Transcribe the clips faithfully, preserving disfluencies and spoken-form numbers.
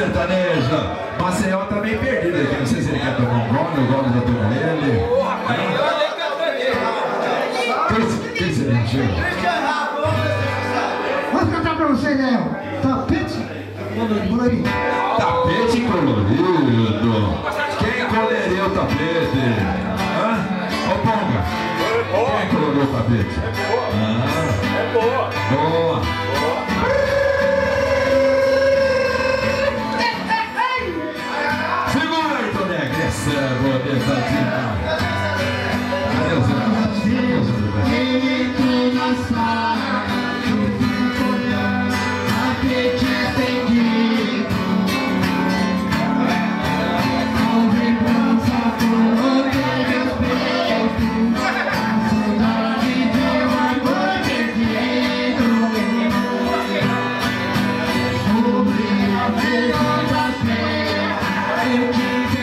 sertaneja. Maceió tá meio perdido aqui, não sei se ele quer tomar um gole, o gole já tomou nele. Porra, é. Quem se mentiu? Vou cantar pra você, Gael. Tapete colorido. Tapete colorido. Quem coloriu o tapete? Hã? Ô Ponga, quem coloriu o tapete? É boa. Boa. Boa. Essa é a boa pesadinha. Adeus, adeus, adeus. Ele começar, eu fico olhando, acredita em dito. Com lembrança coloquei meus peitos, a saudade de um amor perdido. Sobre a verdade da terra, eu te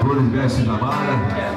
por diversos da Mara.